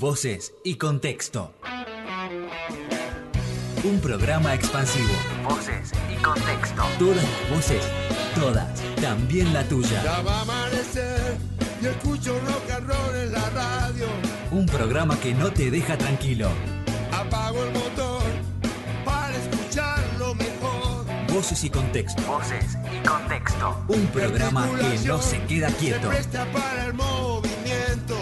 Voces y Contexto. Un programa expansivo. Voces y Contexto. Todas las voces, todas, también la tuya. Ya va a amanecer y escucho rock and roll en la radio. Un programa que no te deja tranquilo. Apago el motor para escucharlo mejor. Voces y Contexto. Voces y Contexto. Un programa que no se queda quieto. Se presta para el movimiento.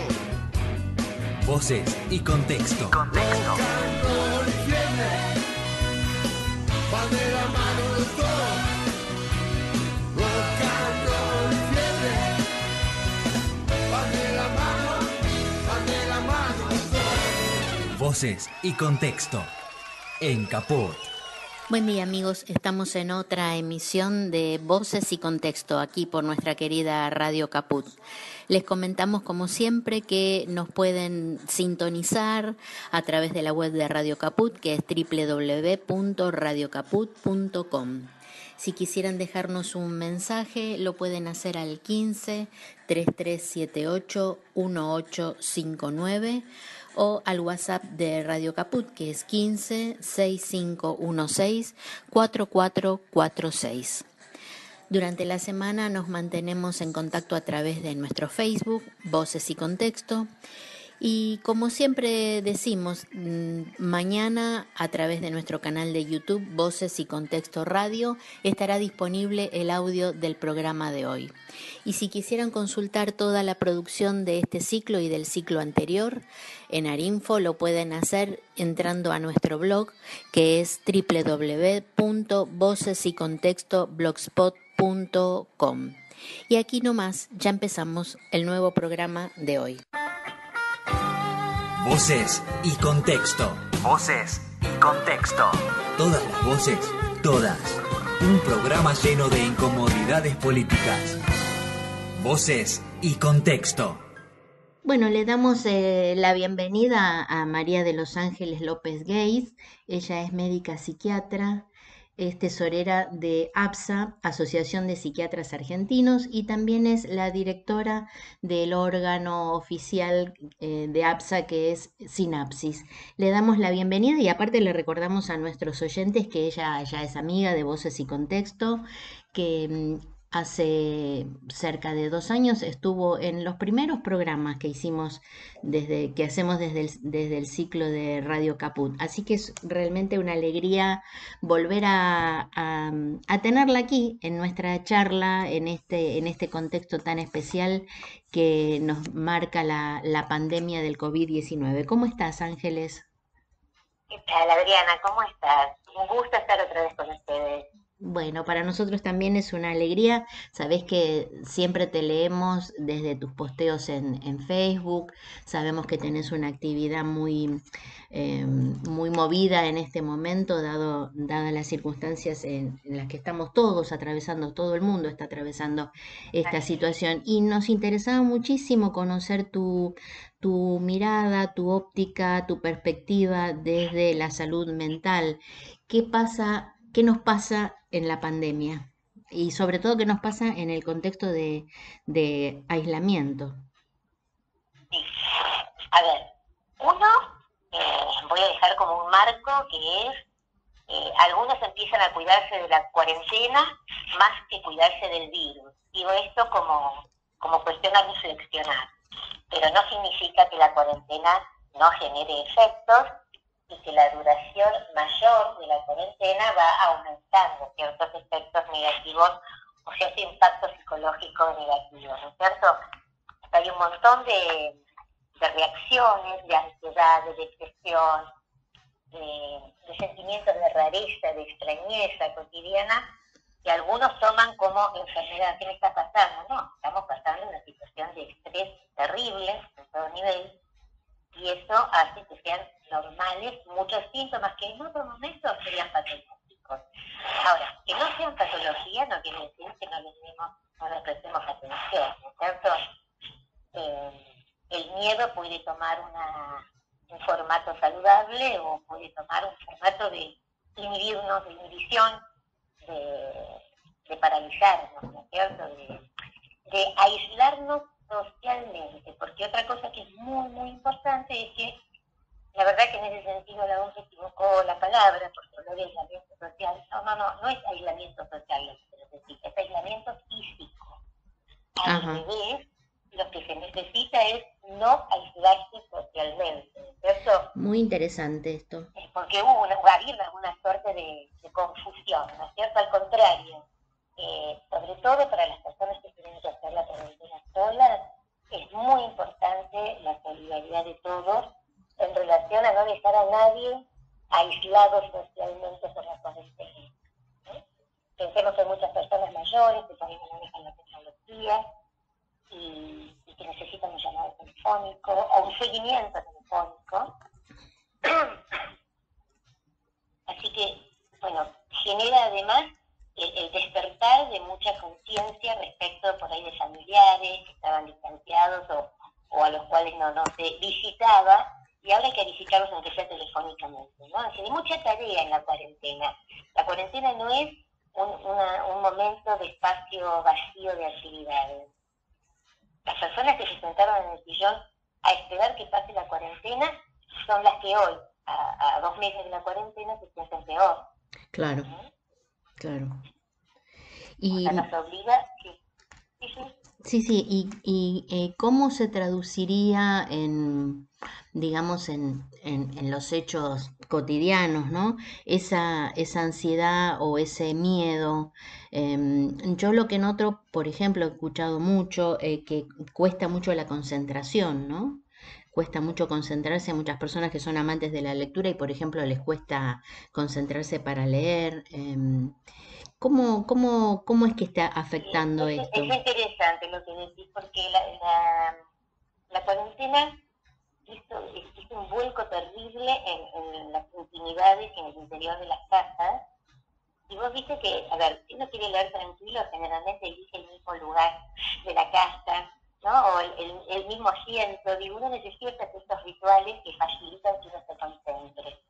Voces y Contexto. Contexto. Voces y Contexto. En Caput. Buen día, amigos, estamos en otra emisión de Voces y Contexto aquí por nuestra querida Radio Caput. Les comentamos, como siempre, que nos pueden sintonizar a través de la web de Radio Caput, que es www.radiocaput.com. Si quisieran dejarnos un mensaje, lo pueden hacer al 15 3378 1859 o al WhatsApp de Radio Caput, que es 15 6516 4446. Durante la semana nos mantenemos en contacto a través de nuestro Facebook, Voces y Contexto, y como siempre decimos, mañana a través de nuestro canal de YouTube, Voces y Contexto Radio, estará disponible el audio del programa de hoy. Y si quisieran consultar toda la producción de este ciclo y del ciclo anterior, en Arinfo lo pueden hacer entrando a nuestro blog, que es www.vocesycontextoblogspot.com. Y aquí nomás ya empezamos el nuevo programa de hoy. Voces y Contexto. Voces y Contexto. Todas las voces, todas. Un programa lleno de incomodidades políticas. Voces y Contexto. Bueno, le damos la bienvenida a María de los Ángeles López Geist. Ella es médica psiquiatra, es tesorera de APSA, Asociación de Psiquiatras Argentinos, y también es la directora del órgano oficial de APSA, que es Sinapsis. Le damos la bienvenida y aparte le recordamos a nuestros oyentes que ella ya es amiga de Voces y Contexto, que hace cerca de 2 años estuvo en los primeros programas que hicimos desde el ciclo de Radio Caput. Así que es realmente una alegría volver a tenerla aquí en nuestra charla, en este contexto tan especial que nos marca la pandemia del COVID-19. ¿Cómo estás, Ángeles? ¿Qué tal, Adriana? ¿Cómo estás? Un gusto estar otra vez con ustedes. Bueno, para nosotros también es una alegría. Sabés que siempre te leemos desde tus posteos en Facebook. Sabemos que tenés una actividad muy movida en este momento, dadas las circunstancias en las que estamos todos atravesando, todo el mundo está atravesando esta situación. Y nos interesaba muchísimo conocer tu mirada, tu óptica, tu perspectiva desde la salud mental. ¿Qué nos pasa en la pandemia? Y sobre todo, ¿qué nos pasa en el contexto de aislamiento? Sí. A ver, uno, voy a dejar como un marco que es, algunos empiezan a cuidarse de la cuarentena más que cuidarse del virus. Digo esto como cuestión a reflexionar, pero no significa que la cuarentena no genere efectos, y que la duración mayor de la cuarentena va aumentando ciertos efectos negativos o cierto impacto psicológico negativo, ¿no es cierto? Hay un montón de reacciones, de ansiedad, de depresión, de sentimientos de rareza, de extrañeza cotidiana, que algunos toman como enfermedad. ¿Qué me está pasando? No, estamos pasando una situación de estrés terrible en todo nivel, y eso hace que sean normales muchos síntomas que en otro momento serían patológicos. Ahora, que no sean patología no quiere decir que no les prestemos atención, ¿no es cierto? El miedo puede tomar un formato saludable o puede tomar un formato de inhibirnos, de inhibición, de paralizarnos, ¿no es cierto? De aislarnos socialmente, porque otra cosa que es muy, muy importante es que, la verdad que en ese sentido la OMS equivocó la palabra, porque no es aislamiento social, no es aislamiento social lo que se necesita, es aislamiento físico. Al revés, lo que se necesita es no aislarse socialmente, ¿cierto? Muy interesante esto. Es porque hubo una suerte de confusión, ¿no es cierto? Al contrario, sobre todo para las personas que tienen que hacer la cuarentena solas, es muy importante la solidaridad de todos en relación a no dejar a nadie aislado socialmente por la cuarentena, ¿sí? Pensemos que hay muchas personas mayores que por ahí no manejan la tecnología y que necesitan un llamado telefónico o un seguimiento telefónico. Así que, bueno, genera además el despertar de mucha conciencia respecto por ahí de familiares que estaban distanciados o a los cuales no se visitaba, y ahora hay que visitarlos aunque sea telefónicamente, ¿no? Así que hay mucha tarea en la cuarentena. La cuarentena no es un momento de espacio vacío de actividades. Las personas que se sentaron en el sillón a esperar que pase la cuarentena son las que hoy, a 2 meses de la cuarentena, se sienten peor. Claro, ¿sí? Claro. Y... o sea, nos obliga... Sí, y ¿cómo se traduciría en, digamos, en los hechos cotidianos, ¿no? Esa ansiedad o ese miedo. Yo lo que noto, por ejemplo, he escuchado mucho que cuesta mucho la concentración, ¿no? Cuesta mucho concentrarse a muchas personas que son amantes de la lectura y, por ejemplo, les cuesta concentrarse para leer. ¿Cómo es que está afectando esto? Es interesante lo que decís, porque la cuarentena hizo un vuelco terrible en las intimidades y en el interior de las casas. Y vos viste que, a ver, si uno quiere leer tranquilo, generalmente elige el mismo lugar de la casa, ¿no? O el mismo asiento. Digo, uno necesita estos rituales que facilitan que uno se concentre.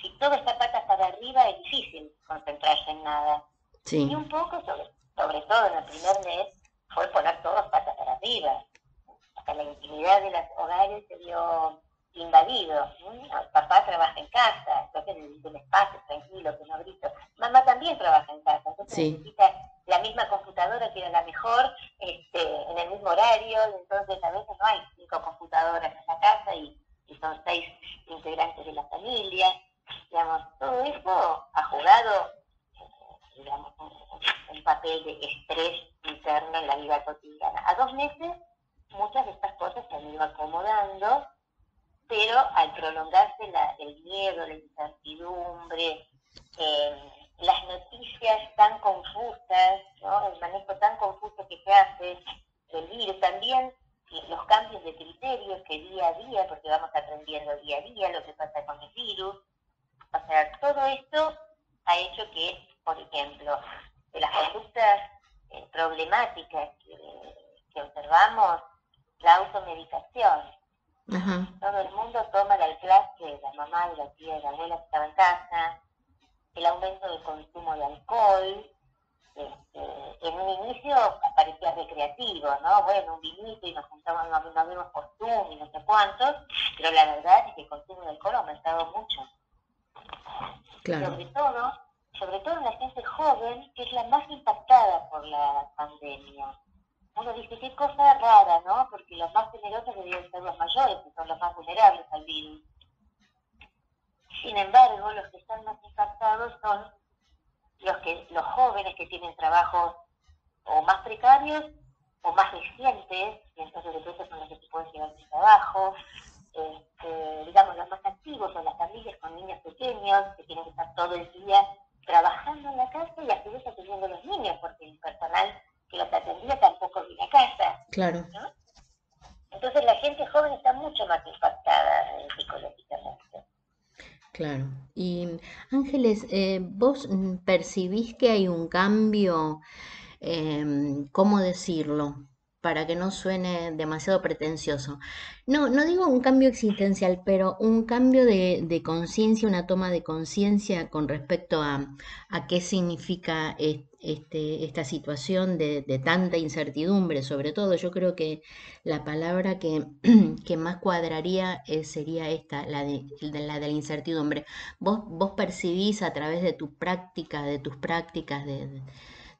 Si todo está patas para arriba, es difícil concentrarse en nada. Sí. Y un poco, sobre todo en el primer mes, fue poner todos patas para arriba. Hasta la intimidad de los hogares se vio invadido. El papá trabaja en casa, entonces necesita un espacio tranquilo, que no grito. Mamá también trabaja en casa, entonces necesita la misma computadora que era la mejor, en el mismo horario, entonces a veces no hay 5 computadoras en la casa y son 6 integrantes de la familia. Digamos, todo eso ha jugado... digamos, un papel de estrés interno en la vida cotidiana. A 2 meses muchas de estas cosas se han ido acomodando, pero al prolongarse el miedo, la incertidumbre, las noticias tan confusas, ¿no? El manejo tan confuso que se hace del virus, también los cambios de criterios que día a día, porque vamos aprendiendo día a día lo que pasa con el virus, o sea, todo esto ha hecho que, por ejemplo, de las conductas problemáticas que observamos, la automedicación. Uh-huh. Todo el mundo toma el alclaz de la mamá, de la tía, de la abuela que estaba en casa, el aumento del consumo de alcohol. En un inicio parecía recreativo, ¿no? Bueno, un vinito y nos juntamos, nos vemos por Zoom y no sé cuántos, pero la verdad es que el consumo de alcohol ha aumentado mucho. Claro. Sobre todo en la gente joven, que es la más impactada por la pandemia. Uno dice, qué cosa rara, ¿no? Porque los más temerosos deberían ser los mayores, que son los más vulnerables al virus. Sin embargo, los que están más impactados son los jóvenes que tienen trabajos o más precarios o más recientes, y entonces esos son los que se pueden llevar sin trabajo. Digamos, los más activos son las familias con niños pequeños, que tienen que estar todo el día trabajando en la casa y a su vez atendiendo a los niños, porque el personal que los atendía tampoco viene a casa. Claro. ¿No? Entonces la gente joven está mucho más impactada psicológicamente. Claro. Y Ángeles, ¿vos percibís que hay un cambio, cómo decirlo? para que no suene demasiado pretencioso. No digo un cambio existencial, pero un cambio de conciencia, una toma de conciencia con respecto a qué significa esta situación de tanta incertidumbre. Sobre todo, yo creo que la palabra que más cuadraría sería esta, la de la incertidumbre. Vos percibís a través de tu práctica, de tus prácticas,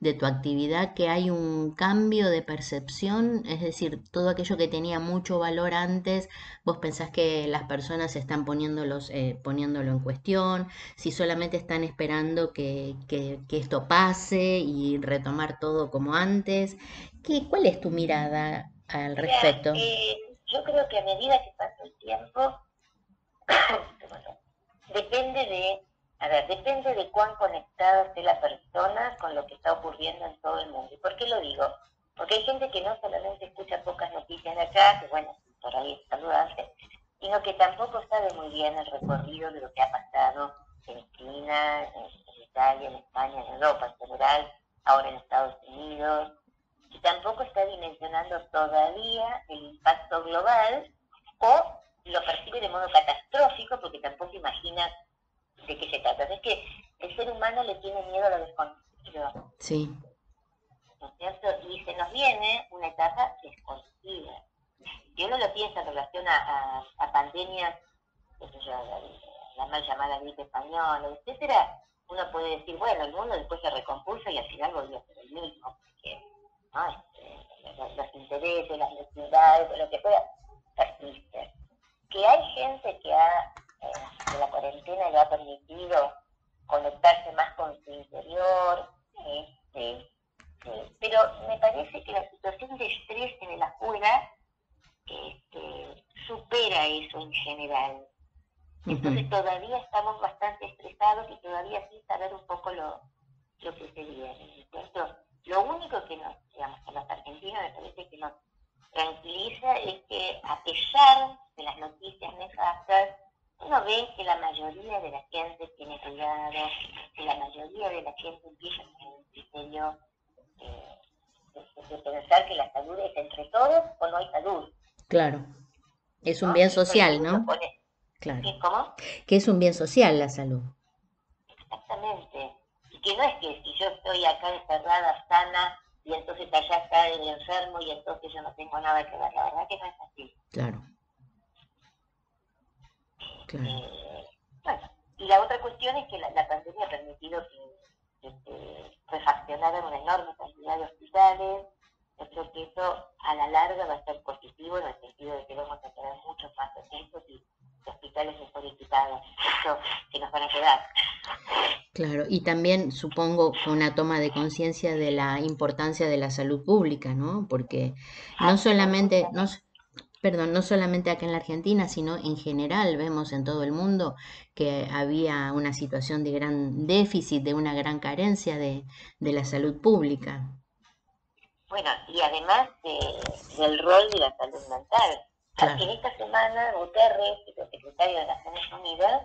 de tu actividad, que hay un cambio de percepción, es decir, todo aquello que tenía mucho valor antes, vos pensás que las personas están poniéndolo en cuestión, si solamente están esperando que esto pase y retomar todo como antes. ¿Cuál es tu mirada al respecto? Yo creo que a medida que pasa el tiempo, depende de cuán conectada esté la persona con lo que está ocurriendo en todo el mundo. ¿Y por qué lo digo? Porque hay gente que no solamente escucha pocas noticias de acá, que bueno, por ahí es saludable, sino que tampoco sabe muy bien el recorrido de lo que ha pasado en China, en Italia, en España, en Europa en general, ahora en Estados Unidos, y tampoco está dimensionando todavía el impacto global, o lo percibe de modo catastrófico porque tampoco imagina de qué se trata. Es que el ser humano le tiene miedo a lo desconocido. Sí. ¿No es cierto? Y se nos viene una etapa desconocida. Si uno lo piensa en relación a pandemias, la mal llamada gripe española, etcétera, uno puede decir, bueno, el mundo después se recompuso y al final volvió a ser el mismo. Porque, ¿no? Los intereses, las necesidades, lo que fuera, persiste. Que hay gente que la cuarentena le ha permitido conectarse más con su interior, pero me parece que la situación de estrés en el afuera supera eso en general. Entonces todavía estamos bastante estresados y todavía sin saber un poco lo que se viene. Entonces, lo único que nos, digamos, a los argentinos me parece que nos tranquiliza es que a pesar de las noticias nefastas, uno ve que la mayoría de la gente tiene cuidado, que la mayoría de la gente empieza con el criterio de pensar que la salud es entre todos o no hay salud. Claro, es un bien social, ¿no? Claro. ¿Cómo? Que es un bien social la salud. Exactamente. Y que no es que si yo estoy acá encerrada, sana, y entonces allá está el enfermo y entonces yo no tengo nada que ver. La verdad que no es así. Claro. Claro. Bueno, y la otra cuestión es que la pandemia ha permitido que refaccionaran una enorme cantidad de hospitales. Yo creo que eso a la larga va a ser positivo en el sentido de que vamos a tener muchos más pacientes y hospitales mejor equipados. Eso que nos van a quedar. Claro, y también supongo fue una toma de conciencia de la importancia de la salud pública, ¿no? Porque no solamente... no solamente acá en la Argentina, sino en general vemos en todo el mundo que había una situación de gran déficit, de una gran carencia de la salud pública. Bueno, y además del rol de la salud mental. Claro. Porque en esta semana Guterres, el secretario de Naciones Unidas,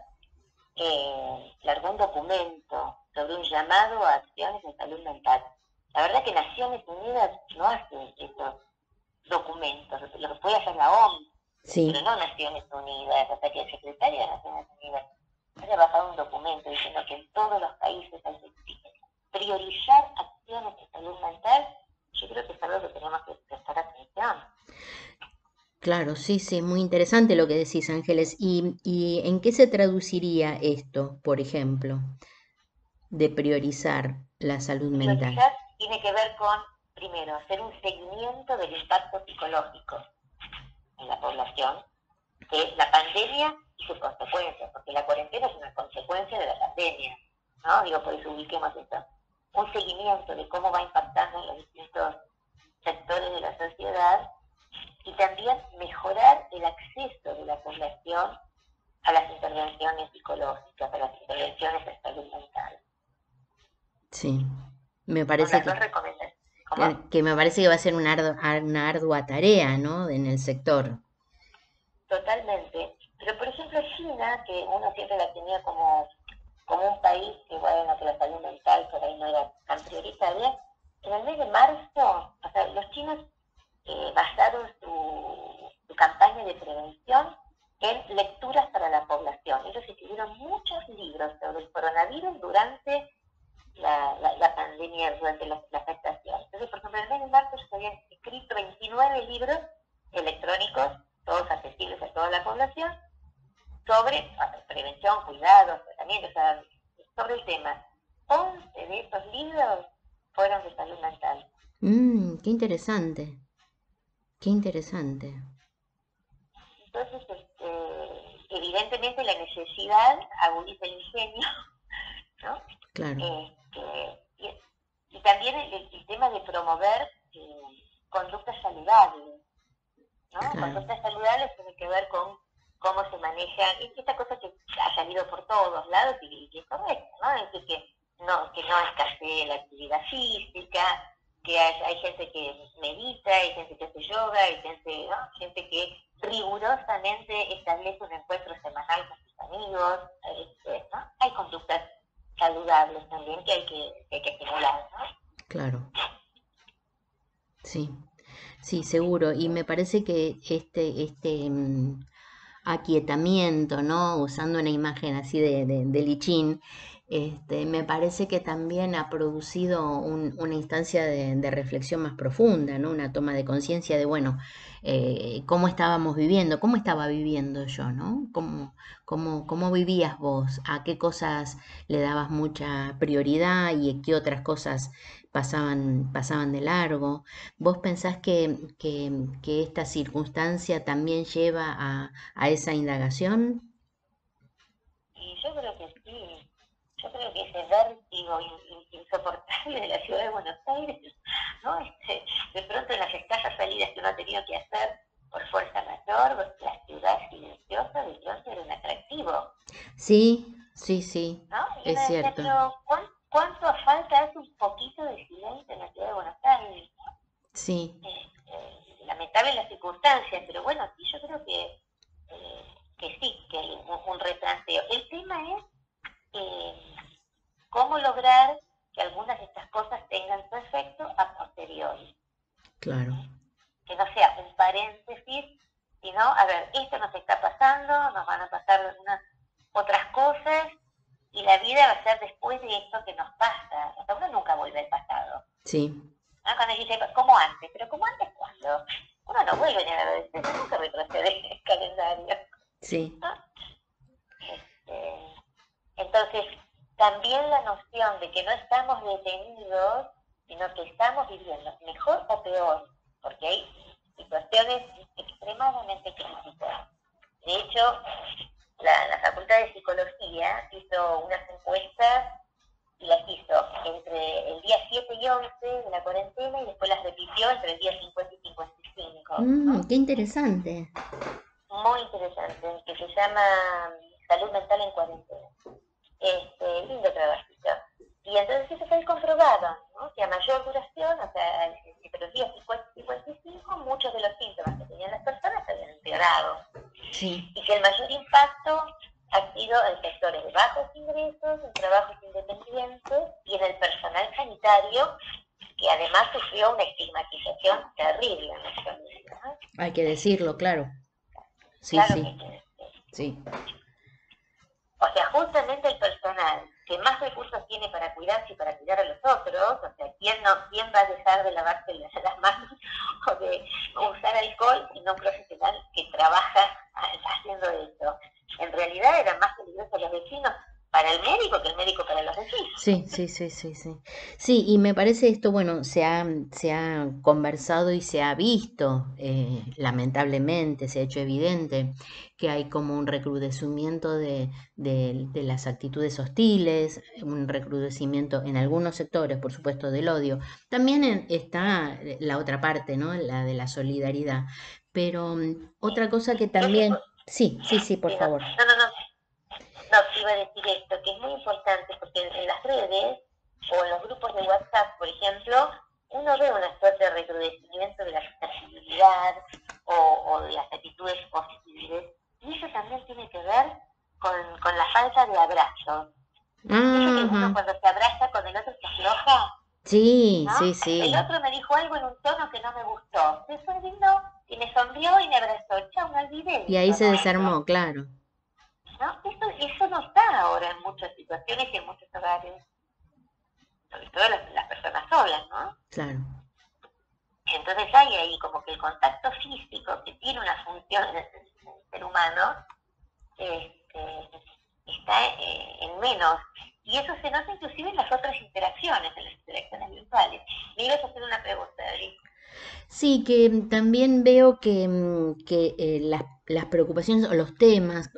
largó un documento sobre un llamado a acciones en salud mental. La verdad que Naciones Unidas no hace esto. Documentos, lo que puede hacer la OMS, sí. Pero no Naciones Unidas, hasta que el secretario de Naciones Unidas ha trabajado un documento diciendo que en todos los países hay que priorizar acciones de salud mental. Yo creo que es algo que tenemos que prestar atención. Claro, sí, muy interesante lo que decís, Ángeles. ¿Y en qué se traduciría esto, por ejemplo, de priorizar la salud mental? Priorizar tiene que ver con, primero, hacer un seguimiento del impacto psicológico en la población de la pandemia y sus consecuencias, porque la cuarentena es una consecuencia de la pandemia, ¿no? Digo, por eso ubiquemos esto. Un seguimiento de cómo va impactando en los distintos sectores de la sociedad y también mejorar el acceso de la población a las intervenciones psicológicas, a las intervenciones de salud mental. Sí, me parece que... Que me parece que va a ser una ardua tarea, ¿no?, en el sector. Totalmente. Pero, por ejemplo, China, que uno siempre la tenía como un país que, bueno, que la salud mental por ahí no era tan prioritaria, en el mes de marzo, o sea, los chinos basaron su campaña de prevención en lecturas para la población. Ellos escribieron muchos libros sobre el coronavirus durante la pandemia, durante la afectación. Entonces, por ejemplo, en el mes de marzo se habían escrito 29 libros electrónicos, todos accesibles a toda la población, sobre prevención, cuidados, tratamientos, o sea, sobre el tema. 11 de estos libros fueron de salud mental. ¡Qué interesante! ¡Qué interesante! Entonces, evidentemente la necesidad agudiza el ingenio, ¿no? Claro. Y también el tema de promover conductas saludables, ¿no? Claro. Conductas saludables tienen que ver con cómo se maneja, esta cosa que ha salido por todos lados y que es correcta, ¿no? Es decir, que no escasee la actividad física, que hay gente que medita, hay gente que hace yoga, hay gente, ¿no? Gente que rigurosamente establece un encuentro semanal con sus amigos, ¿no? Hay conductas saludables también que hay que estimular, ¿no? Claro. Sí, sí, seguro. Y me parece que este aquietamiento, ¿no? Usando una imagen así de Lichín, me parece que también ha producido una instancia de reflexión más profunda, ¿no? Una toma de conciencia de, bueno, cómo estábamos viviendo, cómo estaba viviendo yo, ¿no? ¿Cómo vivías vos? ¿A qué cosas le dabas mucha prioridad y a qué otras cosas pasaban de largo? ¿Vos pensás que esta circunstancia también lleva a esa indagación? Y yo creo que sí. Yo creo que ese vértigo insoportable de la ciudad de Buenos Aires, ¿no? De pronto en las escasas salidas que uno ha tenido que hacer por fuerza mayor, la ciudad silenciosa de pronto era un atractivo. Sí, sí, sí, ¿no? Es cierto. Pero ¿cuánto falta hace un poquito de silencio en la ciudad de Buenos Aires, ¿no? Sí. Lamentable las circunstancias, pero bueno, sí, yo creo que sí, que hay un replanteo. El tema es cómo lograr que algunas de estas cosas tengan su efecto a posteriori. Claro. Que no sea un paréntesis, sino, a ver, esto nos está pasando, nos van a pasar algunas otras cosas, y la vida va a ser después de esto que nos pasa. O sea, uno nunca vuelve al pasado. Sí. ¿No? Cuando dice, como antes, pero como antes, ¿cuándo? Uno no vuelve a la nunca retrocede en el calendario. Sí. ¿No? Entonces, también la noción de que no estamos detenidos, sino que estamos viviendo mejor o peor, porque hay situaciones extremadamente críticas. De hecho, la Facultad de Psicología hizo unas encuestas y las hizo entre el día 7 y 11 de la cuarentena y después las repitió entre el día 50 y 55. ¡Qué interesante! Muy interesante, que se llama Salud Mental en Cuarentena. Lindo trabajito. Y entonces eso fue comprobado, ¿no? Que a mayor duración, o sea, entre los días 50 y 55, muchos de los síntomas que tenían las personas se habían empeorado. Sí. Y que el mayor impacto ha sido en sectores de bajos ingresos, en trabajos independientes y en el personal sanitario, que además sufrió una estigmatización terrible en nuestra vida, ¿no? Hay que decirlo, claro. Sí, claro, sí. Sí. O sea, justamente el personal que más recursos tiene para cuidarse y para cuidar a los otros, o sea, ¿quién va a dejar de lavarse las manos o de usar alcohol y no un profesional que trabaja haciendo esto? En realidad eran más peligrosos los vecinos para el médico que el médico para los vecinos. Sí, sí, sí, sí, sí. Sí, y me parece esto, bueno, se ha conversado y se ha visto, lamentablemente, se ha hecho evidente que hay como un recrudecimiento de las actitudes hostiles, un recrudecimiento en algunos sectores, por supuesto, del odio. También está la otra parte, ¿no? La de la solidaridad. Pero otra cosa que también... Sí, por favor. No, te iba a decir esto, que es muy importante, porque en las redes o en los grupos de WhatsApp, por ejemplo, uno ve una suerte de recrudecimiento de la sensibilidad o de las actitudes positivas, y eso también tiene que ver con la falta de abrazos. Eso que uno cuando se abraza con el otro se afloja. Sí, ¿no? Sí. El otro me dijo algo en un tono que no me gustó. Se sonrió y me sonrió y me abrazó. Chao, me olvidé. Y ahí se desarmó, claro. ¿No? Eso no está ahora en muchas situaciones y en muchos hogares. Sobre todo las personas solas, ¿no? Claro. Entonces hay ahí como que el contacto físico que tiene una función en el ser humano está en menos. Y eso se nota inclusive en las otras interacciones, en las interacciones virtuales. Me ibas a hacer una pregunta, Adri. Sí, que también veo que las preocupaciones o los temas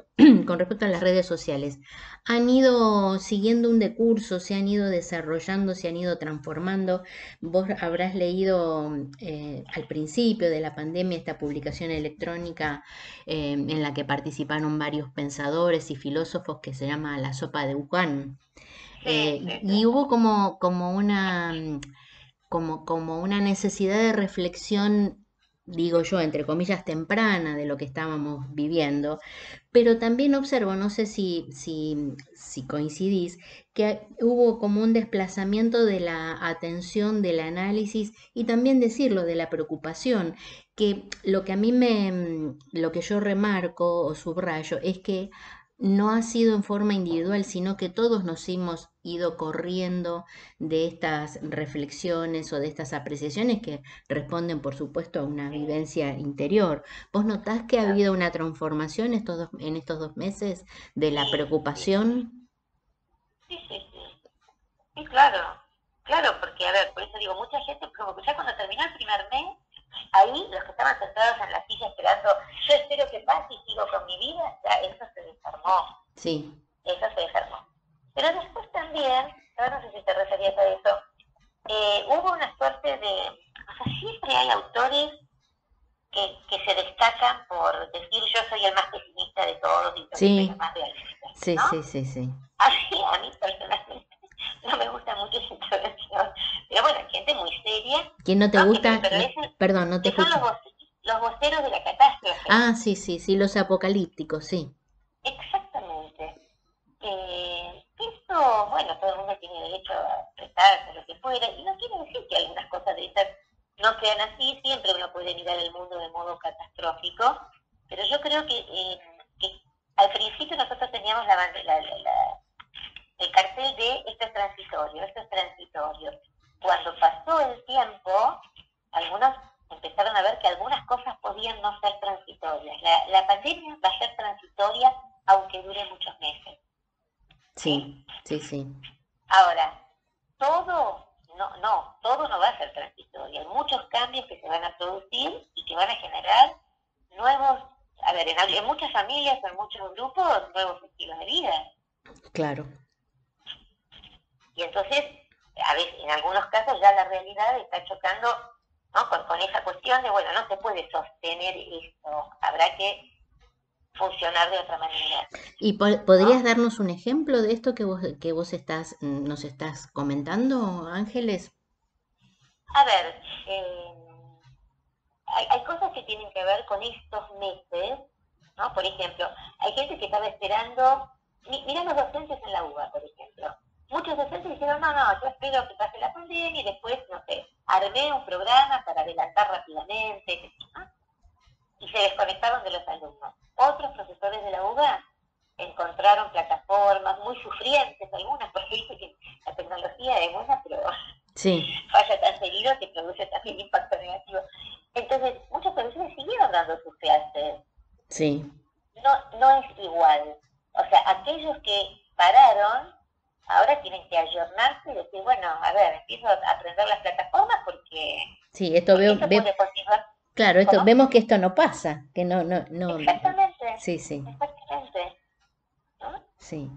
con respecto a las redes sociales han ido siguiendo un decurso, se han ido desarrollando, se han ido transformando. Vos habrás leído al principio de la pandemia esta publicación electrónica en la que participaron varios pensadores y filósofos que se llama La sopa de Wuhan. Y hubo como una necesidad de reflexión, digo yo, entre comillas, temprana de lo que estábamos viviendo, pero también observo, no sé si coincidís, que hubo como un desplazamiento de la atención, del análisis y también decirlo, de la preocupación, que lo que yo remarco o subrayo es que no ha sido en forma individual, sino que todos nos hemos ido corriendo de estas reflexiones o de estas apreciaciones que responden, por supuesto, a una vivencia interior. ¿Vos notás que ha habido una transformación en estos 2 meses de la preocupación? Sí. Sí, claro, porque, a ver, por eso digo, mucha gente, como que ya cuando terminó el primer mes, ahí los que estaban sentados en la silla esperando, yo espero que pase y sigo con mi vida, ya eso se desarmó. Sí. Eso se desarmó. Pero después también, no sé si te referías a eso, hubo una suerte de, o sea, siempre hay autores que se destacan por decir yo soy el más pesimista de todos y yo soy el más realista, ¿no? Sí. Así, a mí personalmente no me gusta mucho su intervención. Pero bueno, gente muy seria. ¿Quién no te gusta? Perdón, no te escucho. Son los voceros de la catástrofe. Ah, sí, los apocalípticos, sí. Exactamente. Eso, bueno, todo el mundo tiene derecho a expresarse lo que fuera. Y no quiere decir que algunas cosas de estas no sean así. Siempre uno puede mirar el mundo de modo catastrófico. Pero yo creo que al principio nosotros teníamos el cartel de esto es transitorio. Cuando pasó el tiempo, algunos empezaron a ver que algunas cosas podían no ser transitorias. La pandemia va a ser transitoria aunque dure muchos meses. Sí. Ahora, todo no va a ser transitorio. Hay muchos cambios que se van a producir y que van a generar nuevos, a ver, en muchas familias o en muchos grupos, nuevos estilos de vida. Claro. Y entonces, a veces, en algunos casos ya la realidad está chocando, ¿no? con esa cuestión de, bueno, no se puede sostener esto, habrá que funcionar de otra manera. ¿Y podrías darnos un ejemplo de esto que vos nos estás comentando, Ángeles? A ver, hay cosas que tienen que ver con estos meses, ¿no? Por ejemplo, hay gente que estaba esperando, mirá los docentes en la UBA, por ejemplo. Muchos docentes dijeron, no, yo espero que pase la pandemia y después, no sé, armé un programa para adelantar rápidamente, ¿no? Y se desconectaron de los alumnos. Otros profesores de la UBA encontraron plataformas muy sufrientes, algunas, porque dice que la tecnología es buena, pero falla tan seguido que produce también impacto negativo. Entonces, muchos profesores siguieron dando sus clases. Sí. No es igual. O sea, aquellos que pararon, ahora tienen que ayornarse y decir, bueno, a ver, empiezo a aprender las plataformas porque... Sí, esto veo... Claro, esto, vemos que esto no pasa, que no... Exactamente. Sí. Exactamente. ¿No? Sí.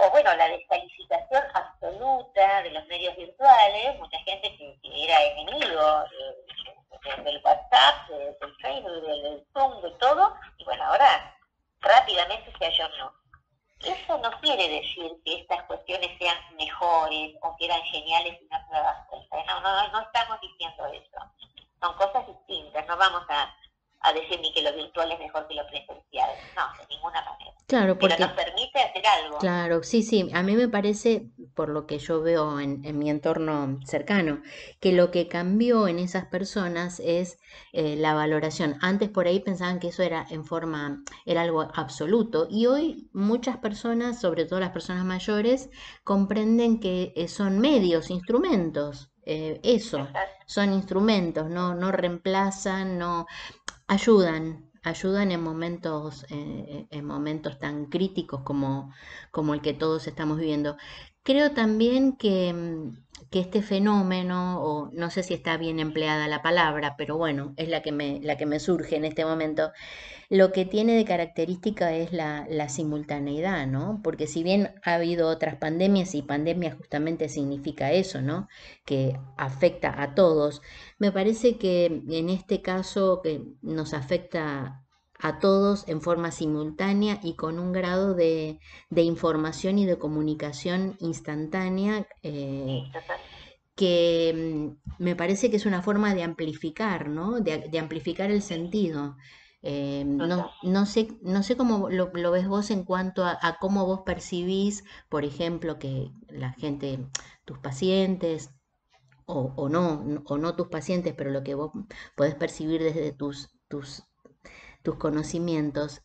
O bueno, la descalificación absoluta de los medios virtuales, mucha gente que era enemigo del WhatsApp, del Facebook, del Zoom, de todo, y bueno, ahora rápidamente se ayornó. Eso no quiere decir que estas cuestiones sean mejores o que eran geniales y no se daban cuenta. No estamos diciendo eso. Son cosas distintas. No vamos a decir ni que lo virtual es mejor que lo presencial. No, de ninguna manera. Claro, porque... Pero nos permite hacer algo. Claro, sí. A mí me parece... por lo que yo veo en mi entorno cercano, que lo que cambió en esas personas es la valoración. Antes por ahí pensaban que eso era algo absoluto, y hoy muchas personas, sobre todo las personas mayores, comprenden que son medios, instrumentos, son instrumentos, no reemplazan, no ayudan en momentos tan críticos como el que todos estamos viviendo. Creo también que este fenómeno, o no sé si está bien empleada la palabra, pero bueno, es la que me surge en este momento, lo que tiene de característica es la simultaneidad, ¿no? Porque si bien ha habido otras pandemias, y pandemia justamente significa eso, ¿no? Que afecta a todos, me parece que en este caso que nos afecta a todos en forma simultánea y con un grado de información y de comunicación instantánea, que me parece que es una forma de amplificar, ¿no? De amplificar el sentido. No sé cómo lo ves vos en cuanto a cómo vos percibís, por ejemplo, que la gente, tus pacientes, o no tus pacientes, pero lo que vos podés percibir desde tus conocimientos,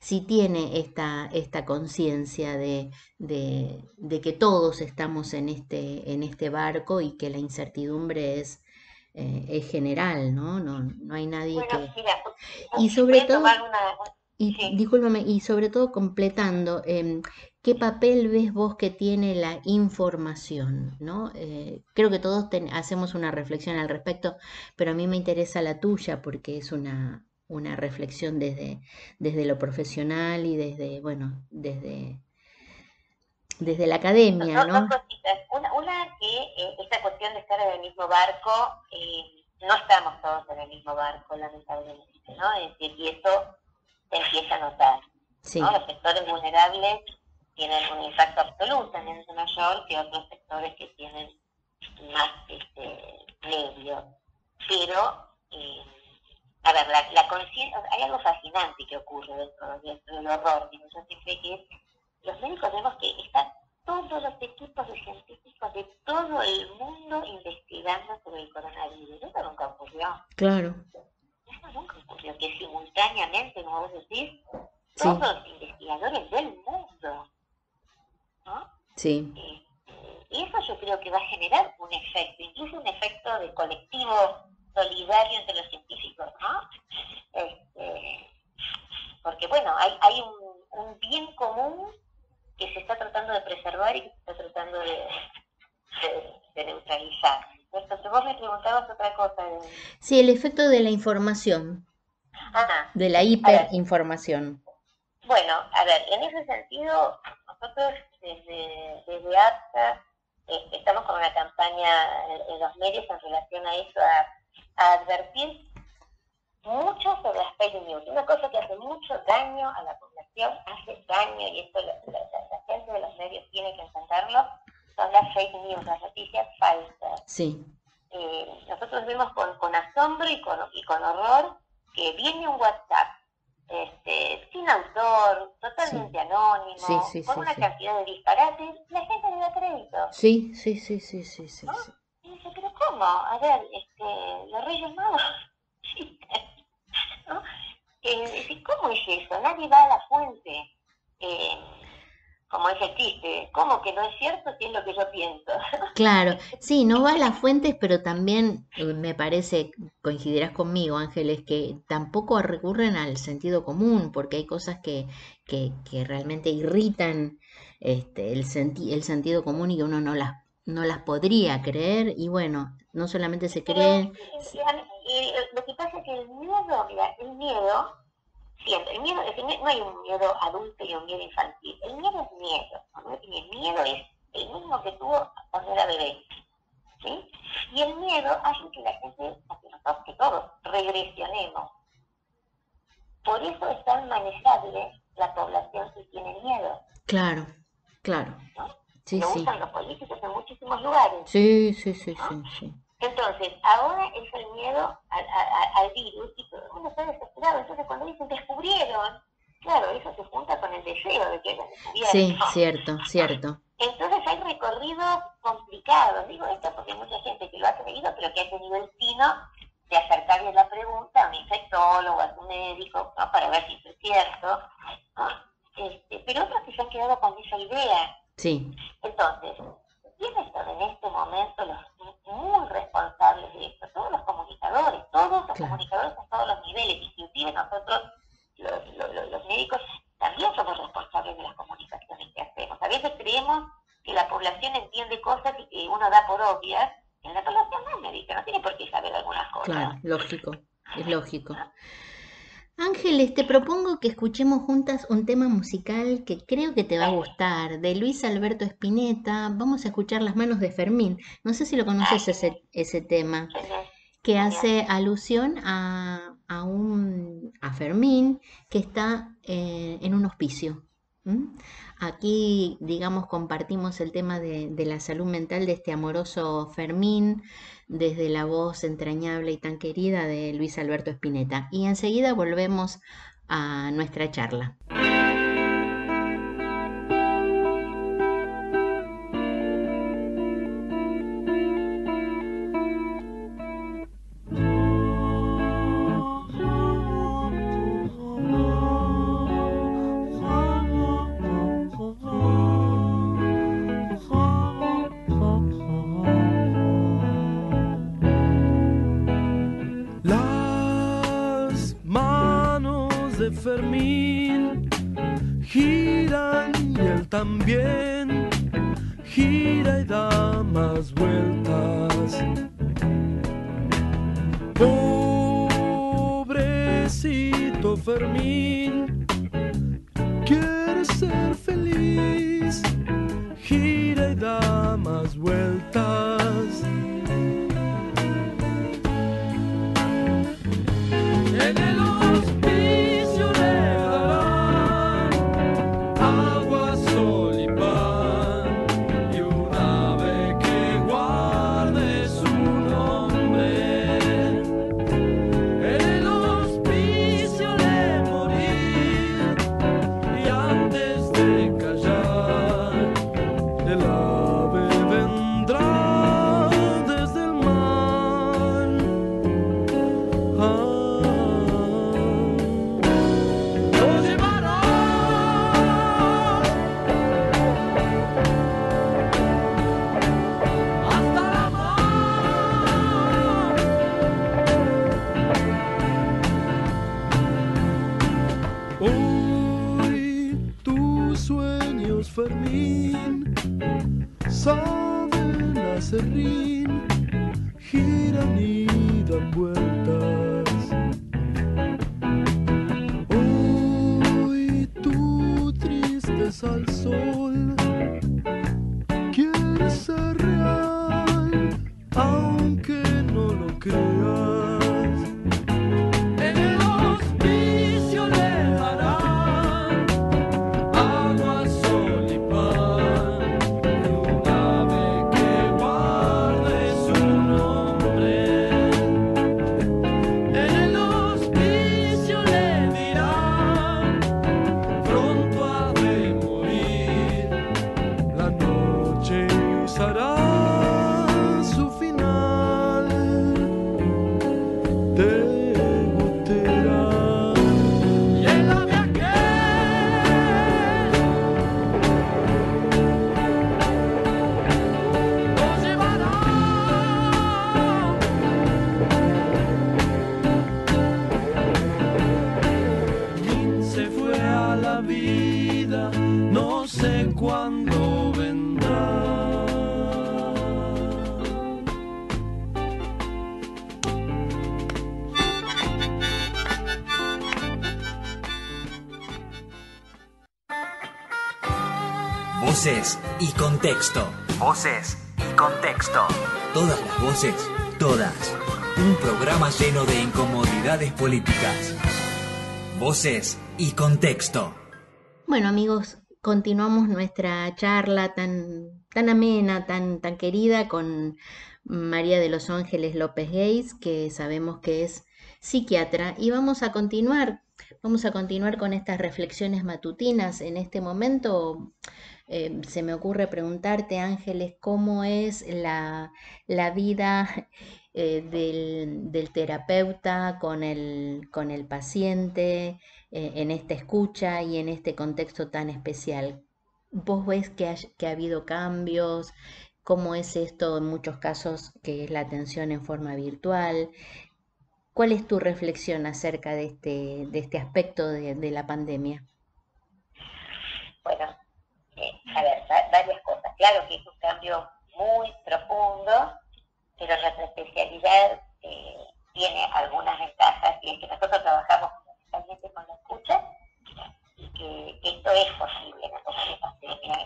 si tiene esta conciencia de que todos estamos en este barco y que la incertidumbre es general, ¿no? No hay nadie, bueno, que... Mira, y sobre todo, discúlpame, y sobre todo completando, ¿qué papel ves vos que tiene la información, ¿no? Creo que todos hacemos una reflexión al respecto, pero a mí me interesa la tuya porque es una reflexión desde lo profesional y desde la academia, ¿no? Dos cositas. Una que esta cuestión de estar en el mismo barco, no estamos todos en el mismo barco, lamentablemente, ¿no? Es decir, y eso se empieza a notar, sí, ¿no? Los sectores vulnerables tienen un impacto absolutamente mayor que otros sectores que tienen más medio. Pero... a ver, la conciencia, hay algo fascinante que ocurre dentro del horror. Digo, yo siempre que los médicos vemos que están todos los equipos de científicos de todo el mundo investigando sobre el coronavirus. Eso nunca ocurrió. Claro. Eso nunca ocurrió, que simultáneamente, como vos decís, todos los investigadores del mundo, ¿no? Sí. Y eso yo creo que va a generar un efecto, incluso un efecto de colectivo solidario entre los científicos, ¿no? Porque, bueno, hay un bien común que se está tratando de preservar y que se está tratando de neutralizar. Entonces, vos me preguntabas otra cosa. Sí, el efecto de la información, de la hiperinformación. Bueno, a ver, en ese sentido, nosotros desde APSA estamos con una campaña en los medios en relación a eso, a advertir mucho sobre las fake news. Una cosa que hace mucho daño a la población, hace daño, y esto la gente de los medios tiene que entenderlo, son las fake news, las noticias falsas. Sí. Nosotros vemos con asombro y con horror que viene un WhatsApp sin autor, totalmente anónimo, con una cantidad de disparates, la gente le da crédito. Sí. ¿No? Y dice, pero ¿cómo? A ver, los Reyes Magos, ¿no? ¿Cómo es eso? Nadie va a la fuente, como es el chiste, ¿cómo que no es cierto si es lo que yo pienso? Claro, sí, no va a las fuentes, pero también me parece, coincidirás conmigo, Ángeles, que tampoco recurren al sentido común, porque hay cosas que realmente irritan el sentido común y que uno no las podría creer, y bueno, no solamente se cree... Lo que pasa es que el miedo, no hay un miedo adulto y un miedo infantil, el miedo es miedo, ¿no? Y el miedo es el mismo que tuvo cuando era bebé, ¿sí? Y el miedo hace que la gente, que todos regresionemos. Por eso es tan manejable la población que tiene miedo. Claro. ¿No? Lo usan los políticos en muchísimos lugares. Sí. Entonces, ahora es el miedo al virus y todo el mundo está desesperado. Entonces, cuando dicen descubrieron, claro, eso se junta con el deseo de que hayan descubierto. Sí, cierto. Entonces, hay recorridos complicados, digo esto porque hay mucha gente que lo ha tenido, pero que ha tenido el tino de acercarle la pregunta a un infectólogo, a un médico, ¿no? Para ver si es cierto, ¿no? Pero otros que se han quedado con esa idea. Sí. Entonces, ¿quiénes son en este momento los muy responsables de esto? Todos los comunicadores, todos los comunicadores a todos los niveles, inclusive nosotros, los médicos, también somos responsables de las comunicaciones que hacemos. A veces creemos que la población entiende cosas y que uno da por obvias, en la población no es médica, no tiene por qué saber algunas cosas. Claro, lógico, es lógico. Ángeles, te propongo que escuchemos juntas un tema musical que creo que te va a gustar, de Luis Alberto Spinetta. Vamos a escuchar Las manos de Fermín. No sé si lo conoces ese tema, que hace alusión a Fermín que está en un hospicio. ¿Mm? Aquí, digamos, compartimos el tema de la salud mental de este amoroso Fermín, desde la voz entrañable y tan querida de Luis Alberto Spinetta. Y enseguida volvemos a nuestra charla. Fermín giran y él también gira y da más vueltas. Pobrecito Fermín, quiere ser feliz, gira y da más vueltas. En el giran y dan vueltas. Hoy tu tristeza al sol quiere ser real, aunque no lo creas. Voces y Contexto. Voces y Contexto. Todas las voces, todas. Un programa lleno de incomodidades políticas. Voces y Contexto. Bueno, amigos, continuamos nuestra charla tan amena, tan querida con María de los Ángeles López Geist, que sabemos que es psiquiatra. Y vamos a continuar con estas reflexiones matutinas. En este momento se me ocurre preguntarte, Ángeles, ¿cómo es la vida del terapeuta con el paciente en esta escucha y en este contexto tan especial? ¿Vos ves que ha habido cambios? ¿Cómo es esto en muchos casos que es la atención en forma virtual? ¿Cuál es tu reflexión acerca de este aspecto de la pandemia? Bueno, a ver, varias cosas. Claro que es un cambio muy profundo, pero nuestra especialidad tiene algunas ventajas, y es que nosotros trabajamos fundamentalmente con la escucha, y que esto es posible,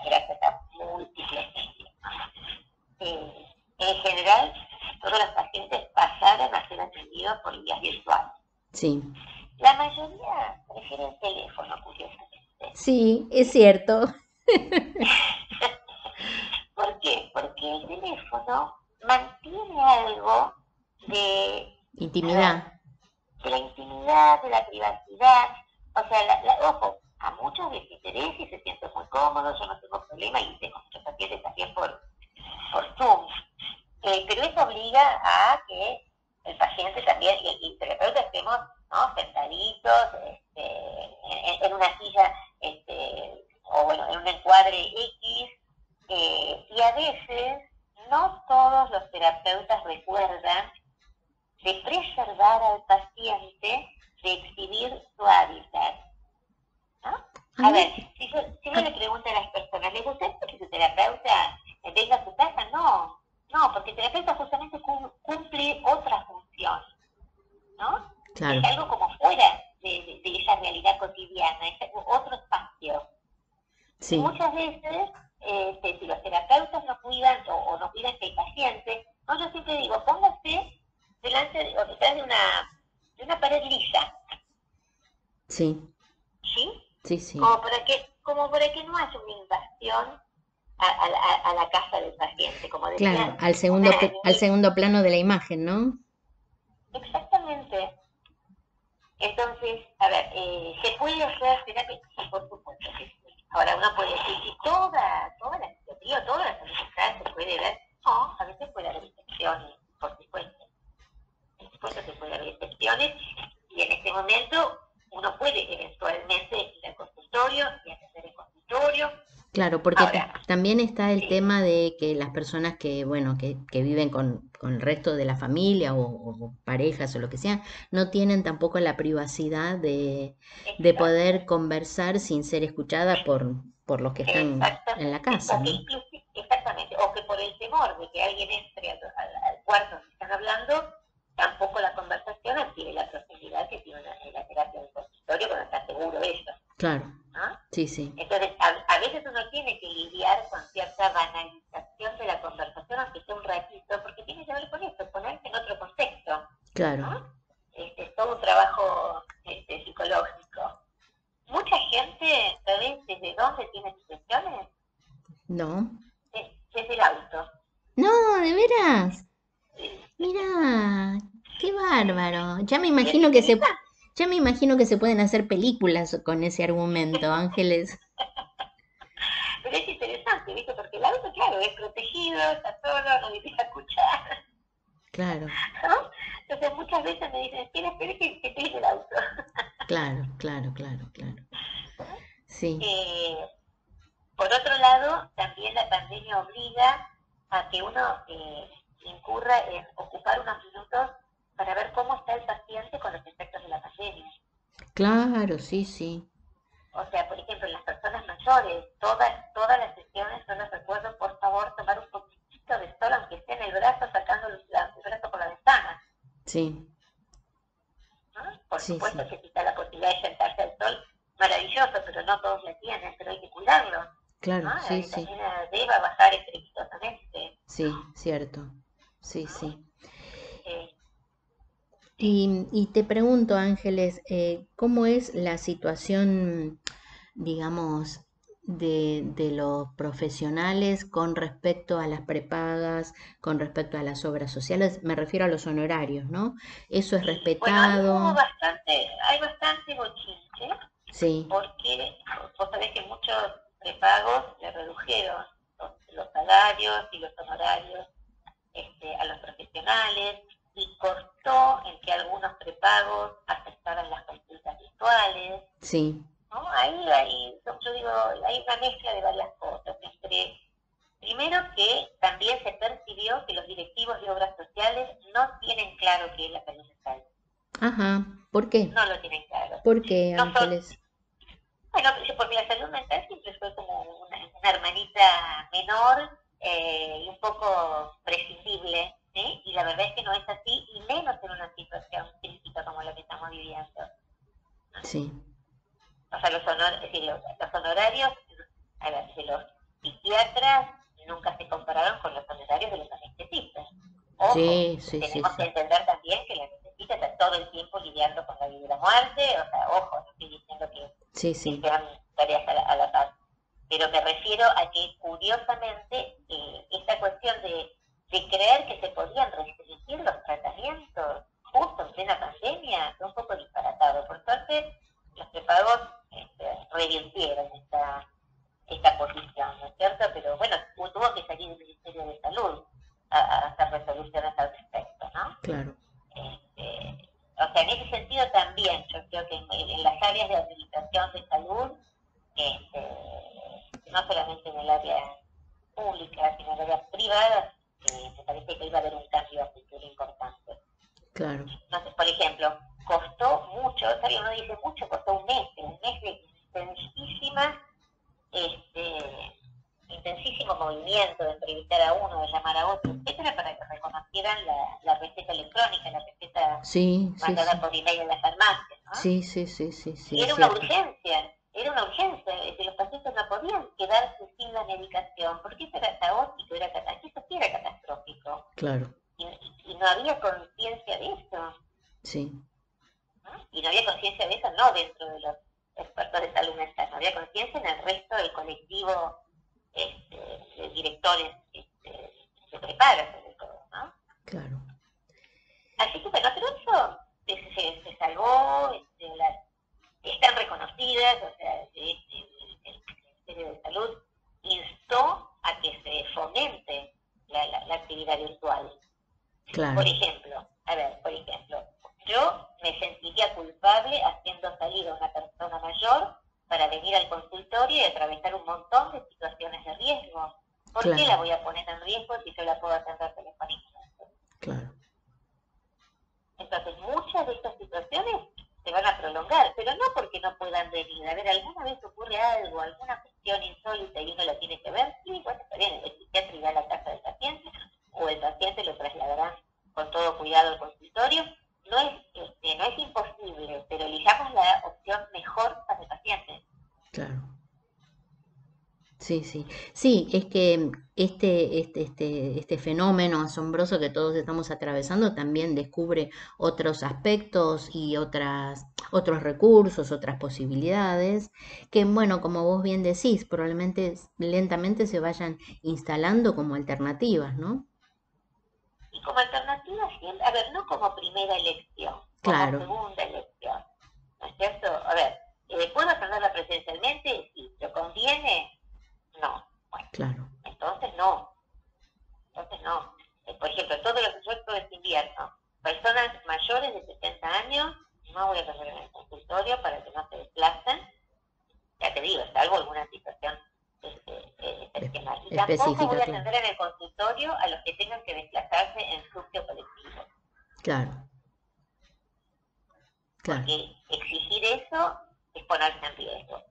gracias a múltiples medios. En general, todos los pacientes pasaron a ser atendidos por vías virtuales. Sí. La mayoría prefiere el teléfono, curiosamente. Sí, es cierto. ¿Por qué? Porque el teléfono mantiene algo de... intimidad. De la intimidad, de la privacidad. O sea, ojo, a muchos les interesa y se sienten muy cómodos, yo no tengo problema y tengo muchos pacientes también por Zoom. Pero eso obliga a que el paciente también, y el terapeuta, estemos, ¿no?, sentaditos en una silla, o bueno, en un encuadre X, y a veces no todos los terapeutas recuerdan de preservar al paciente de exhibir su hábitat, ¿no? A ver, si uno le pregunta a las personas, ¿les gusta que su terapeuta venga a su casa? No, porque el terapeuta justamente cumple otra función, ¿no? Claro. Es algo como fuera de esa realidad cotidiana, es otro espacio. Sí. Y muchas veces, si los terapeutas no cuidan o no cuidan el paciente, no, yo siempre digo, póngase detrás de una pared lisa. Sí. ¿Sí? Sí, sí. Como para que no haya una invasión a la casa del paciente, como decía. Claro, al segundo plano de la imagen, ¿no? Exactamente. Entonces, a ver, ¿se puede hacer terapia? Por supuesto que sí. Ahora, uno puede decir, si toda la psiquiatría, toda la psiquiatría se puede ver. No, a veces puede haber excepciones, por supuesto. Por supuesto que puede haber excepciones, y en este momento uno puede eventualmente ir al consultorio y atender el consultorio. Claro, porque ahora, también está el tema de que las personas que, bueno, que viven con el resto de la familia o parejas o lo que sea, no tienen tampoco la privacidad de poder conversar sin ser escuchadas por los que están en la casa, ¿no? Exactamente, o que por el temor de que alguien entre al cuarto donde están hablando, tampoco la conversación adquiere la profundidad que tiene la terapia del consultorio cuando está seguro de eso. Claro. ¿Ah? Sí, sí. Entonces, a veces uno tiene que lidiar con cierta banalización de la conversación, aunque sea un ratito, porque tiene que ver con esto, ponerse en otro contexto. Claro. ¿No? Es todo un trabajo psicológico. ¿Mucha gente, sabes, desde dónde tiene situaciones? No. Desde el auto. No, ¿de veras? Sí. Mirá, qué bárbaro. Ya me imagino que se pueden hacer películas con ese argumento, Ángeles. Pero es interesante, ¿viste? Porque el auto, claro, es protegido, está solo, no me deja escuchar. Claro. ¿No? Entonces muchas veces me dicen, ¿quieres que te diga el auto? Claro. Sí. Por otro lado, también la pandemia obliga a que uno incurra en ocupar unos minutos para ver cómo está el paciente con los efectos de la pandemia. Claro, sí, sí. O sea, por ejemplo, las personas mayores, todas las sesiones, yo les recuerdo, por favor, tomar un poquitito de sol, aunque esté en el brazo, sacando el brazo por la ventana. Sí. ¿No? Por supuesto que quita la posibilidad de sentarse al sol, maravilloso, pero no todos la tienen, pero hay que cuidarlo. Claro, ¿no? La vitamina D va a bajar estrepitosamente. Sí, cierto. Sí, ¿no? Sí. Y te pregunto, Ángeles, ¿cómo es la situación, digamos, de los profesionales con respecto a las prepagas, con respecto a las obras sociales, me refiero a los honorarios, ¿no? Eso es respetado. Bueno, hay bastante bochinche, sí, porque vos sabés que muchos prepagos le redujeron los salarios y los honorarios a los profesionales, y cortó en que algunos prepagos aceptaban las consultas virtuales. Sí. ¿No? Ahí, yo digo, hay una mezcla de varias cosas. Primero que también se percibió que los directivos de obras sociales no tienen claro qué es la salud mental. Ajá, ¿por qué? No lo tienen claro. ¿Por qué, Ángeles? Bueno, porque la salud mental siempre fue como una hermanita menor, un poco prescindible, ¿sí? Y la verdad es que no es así, y menos en una situación crítica como la que estamos viviendo. Sí. O sea, los honorarios, a ver, de los psiquiatras nunca se compararon con los honorarios de los anestesistas. Ojo, sí, tenemos que entender también que el anestesista está todo el tiempo lidiando con la vida y la muerte, o sea, ojo, no estoy diciendo que sean tareas a la paz. Pero me refiero a que, curiosamente, esta cuestión de creer que se podían restringir los tratamientos justo en plena pandemia fue un poco disparatado. Por suerte, los prepagos revirtieron esta posición, ¿no es cierto? Pero bueno, tuvo que salir el Ministerio de Salud a hacer resoluciones al respecto, ¿no? Claro. O sea, en ese sentido también, yo creo que en las áreas de administración de salud, no solamente en el área pública, sino en el área privada, me parece que iba a haber un cambio a futuro importante. Claro. Entonces, por ejemplo, costó mucho, ¿sabes? Uno dice mucho, costó un mes de intensísimo movimiento, de entrevistar a uno, de llamar a otro, etcétera, para que reconocieran la receta electrónica, la receta mandada por email en las farmacias, ¿no? Sí, era una urgencia, que los pacientes no podían quedarse sin la medicación, porque eso era caótico, eso sí era catastrófico. Claro. Y no había conciencia de eso. Sí. Y no había conciencia de eso, no dentro de los expertos de salud mental, no había conciencia en el resto del colectivo de directores se preparan, sobre todo, ¿no? Claro. Así que, bueno, pero eso se salvó, están reconocidas, o sea, el Ministerio de Salud instó a que se fomente la actividad virtual. Claro. Por ejemplo, yo me sentiría culpable haciendo salir a una persona mayor para venir al consultorio y atravesar un montón de situaciones de riesgo. ¿Por qué la voy a poner en riesgo si yo la puedo atender telefónicamente? Claro. Entonces, muchas de estas situaciones se van a prolongar, pero no porque no puedan venir. A ver, alguna vez ocurre algo, alguna cuestión insólita y uno la tiene que ver, sí, bueno, está bien, el psiquiatra irá a la casa del paciente o el paciente lo trasladará con todo cuidado al consultorio. No es imposible, pero elijamos la opción mejor para el paciente. Claro. Sí. Sí, es que este fenómeno asombroso que todos estamos atravesando también descubre otros aspectos y otros recursos, otras posibilidades, que bueno, como vos bien decís, probablemente lentamente se vayan instalando como alternativas, ¿no? Y como alternativa, a ver, no como primera elección, claro, como segunda elección, ¿no es cierto? A ver, ¿puedo atenderla presencialmente? Sí. ¿Lo conviene? No. Bueno, claro. Entonces no. Por ejemplo, todos los proyectos de invierno, personas mayores de 70 años, no voy a poner en el consultorio para que no se desplacen, ya te digo, salvo alguna situación excepcional. Y tampoco voy a atender en el consultorio a los que tengan que desplazarse en subte colectivo. Claro. Porque exigir eso es ponerse en riesgo.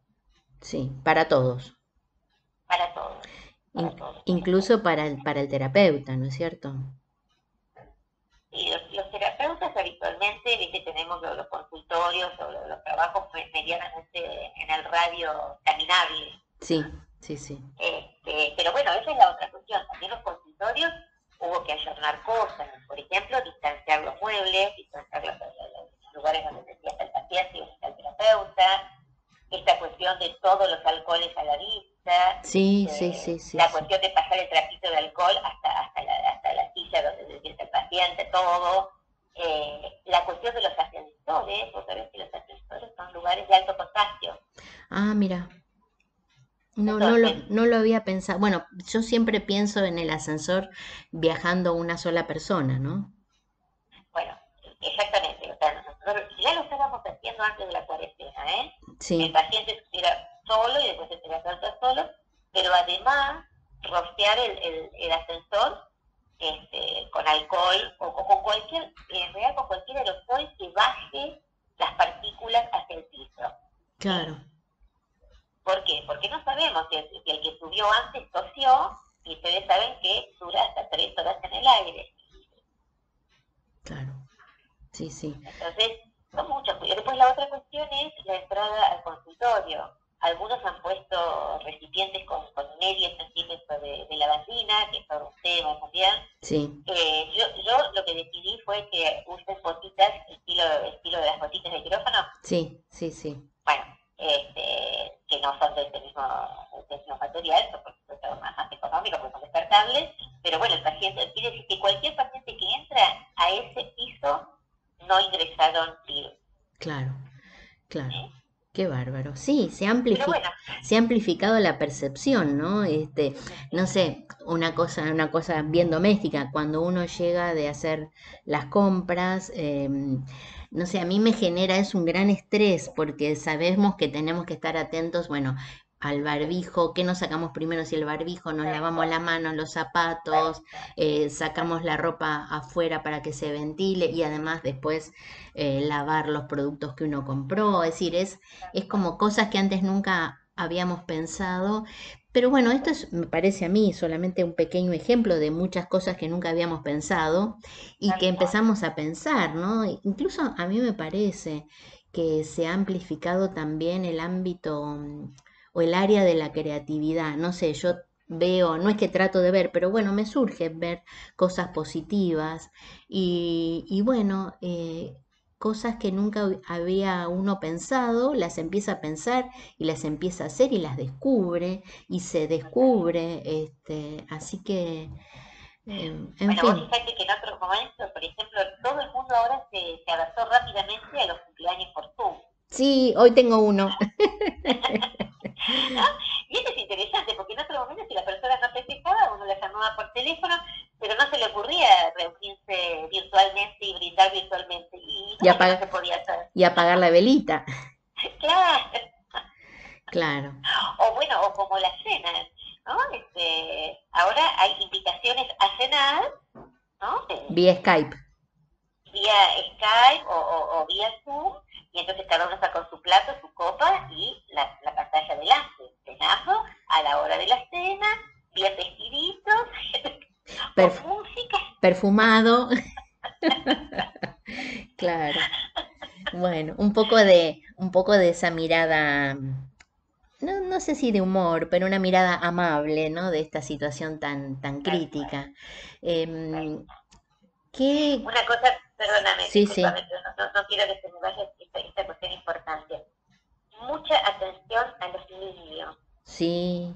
Sí, para todos. Incluso para el terapeuta, ¿no es cierto? Y los terapeutas habitualmente, ¿viste? Tenemos los consultorios o los trabajos medianamente en el radio caminable. Sí. Pero bueno, esa es la otra cuestión. También los consultorios hubo que ayornar cosas, por ejemplo, distanciar los muebles, distanciar los lugares donde se sienta el paciente y el terapeuta, esta cuestión de todos los alcoholes a la vista, cuestión de pasar el trapito de alcohol hasta la silla donde se sienta el paciente, todo, la cuestión de los ascensores, otra vez que los ascensores son lugares de alto contagio. Ah, mira. No lo había pensado. Bueno, yo siempre pienso en el ascensor viajando una sola persona, ¿no? Bueno, exactamente. O sea, nosotros ya lo estábamos haciendo antes de la cuarentena, ¿eh? Sí. El paciente estuviera solo y después se estuviera solo, pero además rociar el ascensor con alcohol o con cualquier, en realidad con cualquier aerosol que baje las partículas hacia el piso. Claro. ¿Por qué? Porque no sabemos si el que subió antes tosió, y ustedes saben que dura hasta 3 horas en el aire. Claro, sí, sí. Entonces, son muchas. Después la otra cuestión es la entrada al consultorio. Algunos han puesto recipientes con medio centímetro de lavandina, que es todo un tema también. Sí. Yo lo que decidí fue que usen botitas, estilo de las botitas de quirófano. Sí, sí, sí. Bueno. Que no son de este mismo material, son por supuesto más económicos, porque son descartables, pero bueno, el paciente, quiere decir que cualquier paciente que entra a ese piso no ingresaron virus. Claro, claro. ¿Sí? Qué bárbaro. Sí, se ha amplificado la percepción, ¿no? No sé, una cosa bien doméstica, cuando uno llega de hacer las compras, no sé, a mí me genera es un gran estrés porque sabemos que tenemos que estar atentos, bueno, al barbijo, qué nos sacamos primero, si el barbijo, nos lavamos las manos, los zapatos, sacamos la ropa afuera para que se ventile y además después lavar los productos que uno compró, es decir, es como cosas que antes nunca habíamos pensado, pero bueno, esto es, me parece a mí solamente un pequeño ejemplo de muchas cosas que nunca habíamos pensado y que empezamos a pensar, ¿no? Incluso a mí me parece que se ha amplificado también el ámbito o el área de la creatividad, no sé, yo veo, no es que trato de ver, pero bueno, me surge ver cosas positivas y bueno, cosas que nunca había uno pensado, las empieza a pensar y las empieza a hacer y las descubre y se descubre, así que, en fin. Vos fíjate que en otros momentos, por ejemplo, todo el mundo ahora se adaptó rápidamente a los cumpleaños por Zoom. Sí, hoy tengo uno. ¿No? Y eso es interesante, porque en otro momento si la persona no festejaba, uno la llamaba por teléfono, pero no se le ocurría reunirse virtualmente y brindar virtualmente. Y no se podía hacer. Y apagar la velita. Claro. Claro. O bueno, o como las cenas, ¿no? Ahora hay invitaciones a cenar, ¿no? Vía Skype. Vía Skype o vía Zoom. Y entonces cada uno sacó su plato, su copa y la pantalla delante. Cenando a la hora de la cena, bien vestiditos, con música. Perfumado. Claro. Bueno, un poco de esa mirada, no sé si de humor, pero una mirada amable, ¿no? De esta situación tan crítica. ¿Qué? Una cosa... Perdóname, sí. No quiero que se me vaya esta cuestión importante. Mucha atención a los niños. Sí.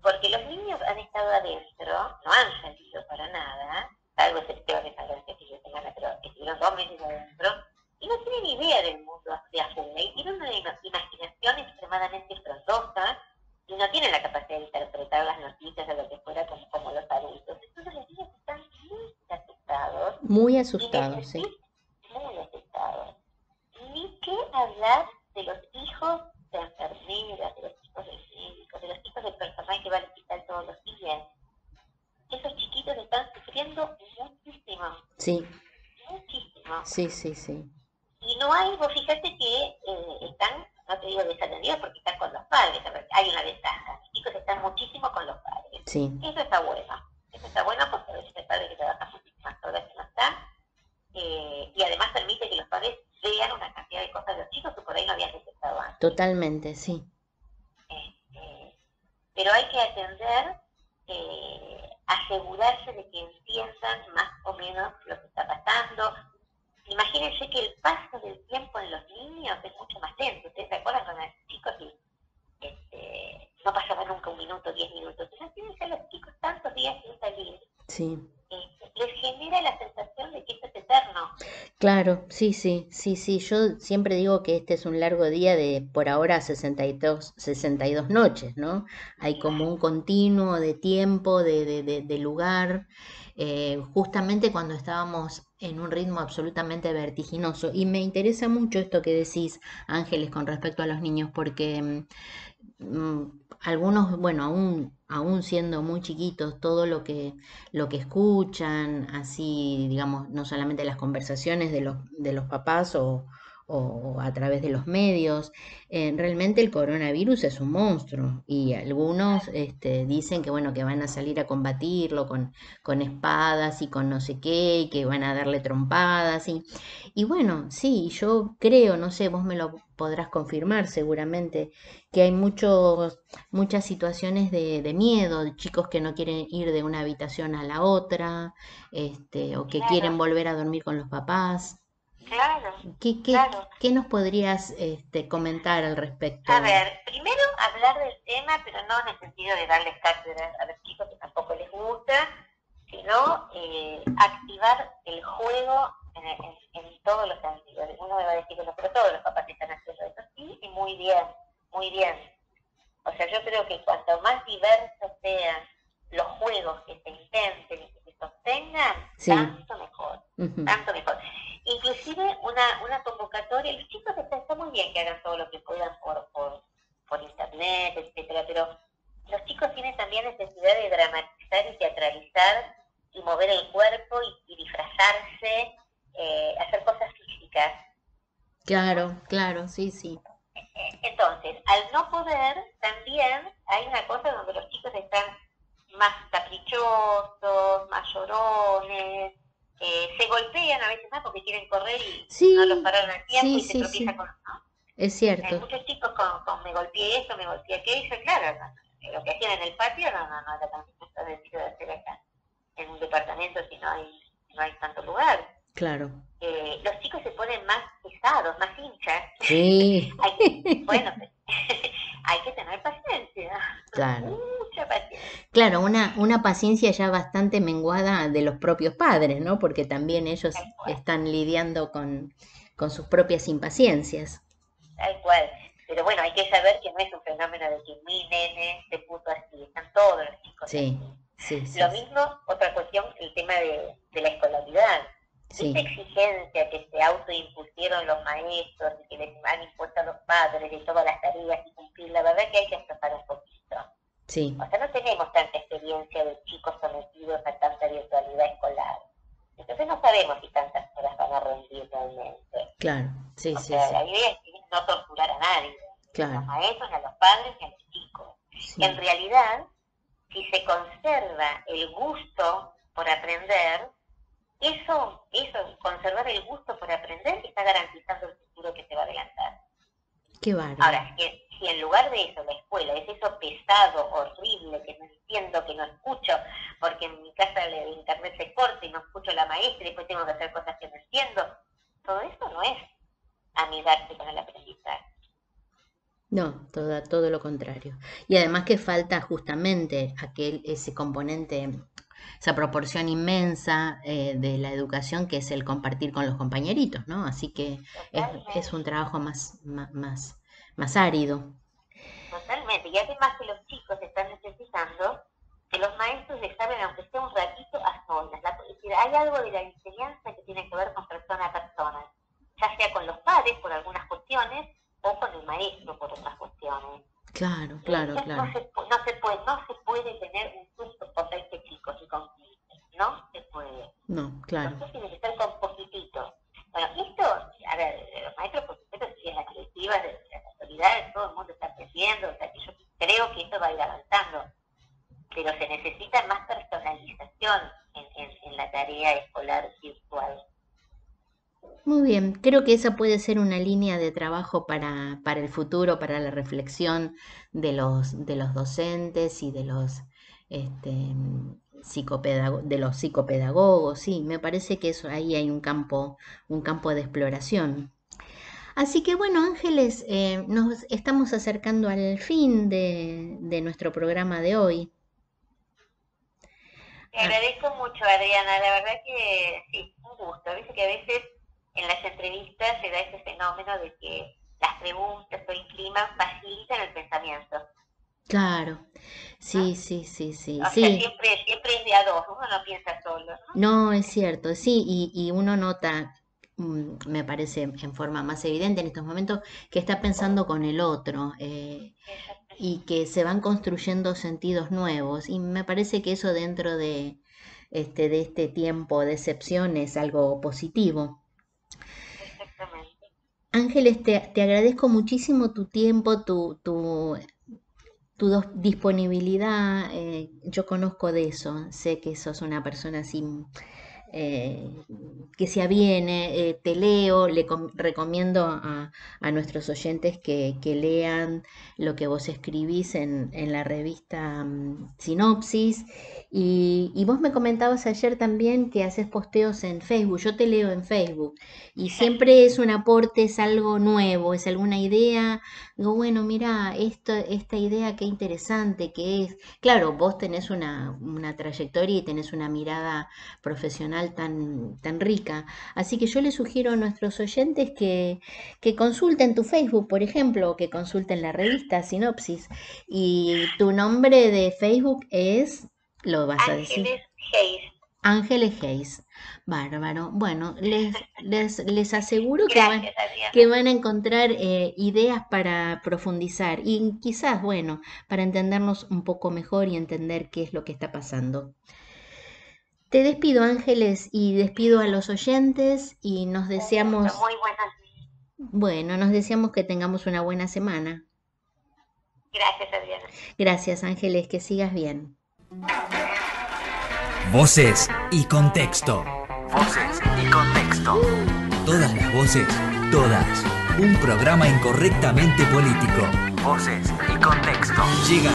Porque los niños han estado adentro, no han salido para nada, salvo excepciones a los que se semana, pero estuvieron 2 meses adentro, y no tienen idea del mundo hacia afuera, y tienen una imaginación extremadamente frondosa, y no tienen la capacidad de interpretar las noticias o lo que fuera como los adultos. Entonces los niños están muy asustados. Muy asustados, sí. Muy asustados. Ni qué hablar de los hijos de enfermeras, de los hijos del médico, de los hijos del personal que va al hospital todos los días. Esos chiquitos están sufriendo muchísimo. Sí. Muchísimo. Sí, sí, sí. Y no hay, vos fíjate que están, no te digo desatendidos porque están con los padres, hay una ventaja, los chicos están muchísimo con los padres. Sí. Eso está bueno porque a veces el padre que trabaja muchísimas horas que no está, y además permite que los padres vean una cantidad de cosas de los chicos que por ahí no habían detectado antes. Totalmente, sí. Pero hay que atender, asegurarse de que entiendan más o menos lo que está pasando, Imagínense que el paso del tiempo en los niños es mucho más lento. ¿Ustedes se acuerdan cuando eran chicos y no pasaba nunca un minuto, 10 minutos? Entonces, a los chicos tantos días sin salir, sí, les genera la sensación de que esto es eterno. Claro, sí. Yo siempre digo que este es un largo día de, por ahora, 62 noches, ¿no? Hay como un continuo de tiempo, de lugar, justamente cuando estábamos en un ritmo absolutamente vertiginoso. Y me interesa mucho esto que decís, Ángeles, con respecto a los niños, porque algunos, bueno, aún siendo muy chiquitos, todo lo que escuchan, así, digamos, no solamente las conversaciones de los papás o a través de los medios, realmente el coronavirus es un monstruo, y algunos dicen que, bueno, que van a salir a combatirlo con espadas y con no sé qué, y que van a darle trompadas, y bueno, sí, yo creo, no sé, vos me lo podrás confirmar seguramente, que hay muchas situaciones de miedo, de chicos que no quieren ir de una habitación a la otra, o que quieren volver a dormir con los papás. Claro. ¿Qué nos podrías comentar al respecto? A ver, primero hablar del tema, pero no en el sentido de darles cátedras a los chicos, que tampoco les gusta, sino activar el juego en todos los sentidos. Uno me va a decir, bueno, pero todos los papás están haciendo esto, sí, y muy bien, muy bien. O sea, yo creo que cuanto más diversos sean los juegos que se intenten y que se sostengan, sí, tanto mejor, uh-huh, tanto mejor. Inclusive una convocatoria, los chicos está muy bien que hagan todo lo que puedan por internet, etcétera, pero los chicos tienen también necesidad de dramatizar y teatralizar y mover el cuerpo y disfrazarse, hacer cosas físicas. Claro, sí. Entonces, al no poder, también hay una cosa donde los chicos están más caprichosos, más llorones. Se golpean a veces más porque quieren correr y sí, no los pararon a tiempo, sí, y se tropiezan, sí, con, ¿no? Es cierto. Hay muchos chicos con me golpeé esto, me golpeé aquello, y claro, no, lo que hacían en el patio no era tan sencillo de hacer acá en un departamento si no hay tanto lugar. Claro. Los chicos se ponen más pesados, más hinchas. Sí. Hay que tener paciencia. Claro. Mucha paciencia. Claro, una paciencia ya bastante menguada de los propios padres, ¿no? Porque también ellos están lidiando con sus propias impaciencias. Tal cual. Pero bueno, hay que saber que no es un fenómeno de que mi nene se puso así. Están todos los chicos. Sí, así. Sí. Lo mismo, otra cuestión, el tema de la escolaridad. Sí. Esta exigencia que se autoimpusieron los maestros y que les han impuesto a los padres de todas las tareas y cumplir, la verdad que hay que aflojar un poquito. Sí. O sea, no tenemos tanta experiencia de chicos sometidos a tanta virtualidad escolar. Entonces no sabemos si tantas horas van a rendir realmente. Claro, sí, o sea, la idea es que no torturar a nadie, claro, a los maestros, a los padres y a los chicos. Sí. En realidad, si se conserva el gusto por aprender, Eso, conservar el gusto por aprender, está garantizando el futuro que se va a adelantar. Qué bárbaro. Ahora, si en lugar de eso, la escuela es eso pesado, horrible, que no entiendo, que no escucho, porque en mi casa el internet se corta y no escucho a la maestra y después tengo que hacer cosas que no entiendo, todo eso no es amigarse con el aprendizaje. No, todo lo contrario. Y además que falta justamente ese componente, esa proporción inmensa de la educación que es el compartir con los compañeritos, ¿no? Así que es un trabajo más árido. Totalmente, y además que los chicos están necesitando que los maestros les hablen, aunque sea un ratito, a solas. Hay algo de la enseñanza que tiene que ver con persona a persona, ya sea con los padres por algunas cuestiones o con el maestro por otras cuestiones. Claro. No se puede tener un gusto por 20 chicos y con 15. No se puede. No, claro. Entonces tiene que estar con poquititos. Bueno, esto, a ver, los maestros, por supuesto, si es la directiva, las autoridades, todo el mundo está creciendo, o sea, que yo creo que esto va a ir avanzando. Pero se necesita más personalización en la tarea escolar virtual. Muy bien, creo que esa puede ser una línea de trabajo para el futuro, para la reflexión de los docentes y de los de los psicopedagogos, sí, me parece que eso, ahí hay un campo de exploración. Así que bueno, Ángeles, nos estamos acercando al fin de nuestro programa de hoy. Te agradezco mucho, Adriana, la verdad que sí, un gusto. Viste que a veces en las entrevistas se da ese fenómeno de que las preguntas o incliman, facilitan el pensamiento. Claro, sí, ¿no? sí. O sea, siempre es de a dos, uno no piensa solo, ¿no? No, es cierto, sí, y uno nota, me parece en forma más evidente en estos momentos, que está pensando con el otro, y que se van construyendo sentidos nuevos, y me parece que eso dentro de este tiempo de excepción es algo positivo. Exactamente. Ángeles, te agradezco muchísimo tu tiempo, tu disponibilidad. Yo conozco de eso, sé que sos una persona así, que se aviene. Te leo, recomiendo a nuestros oyentes que lean lo que vos escribís en la revista Sinapsis, y vos me comentabas ayer también que haces posteos en Facebook. Yo te leo en Facebook y siempre es un aporte, es algo nuevo, es alguna idea. Digo, bueno, mirá, esta idea qué interesante que es. Claro, vos tenés una trayectoria y tenés una mirada profesional tan rica. Así que yo les sugiero a nuestros oyentes que consulten tu Facebook, por ejemplo, o que consulten la revista Sinapsis. Y tu nombre de Facebook es, lo vas a decir, Ángeles Geist. Bárbaro. Bueno, les aseguro que van a encontrar ideas para profundizar y quizás, bueno, para entendernos un poco mejor y entender qué es lo que está pasando. Te despido, Ángeles, y despido a los oyentes, y nos deseamos... Muy buenas. Bueno, nos deseamos que tengamos una buena semana. Gracias, Adriana. Gracias, Ángeles, que sigas bien. Voces y Contexto. Voces y Contexto. Todas las voces, todas. Un programa incorrectamente político. Voces y Contexto. Llega.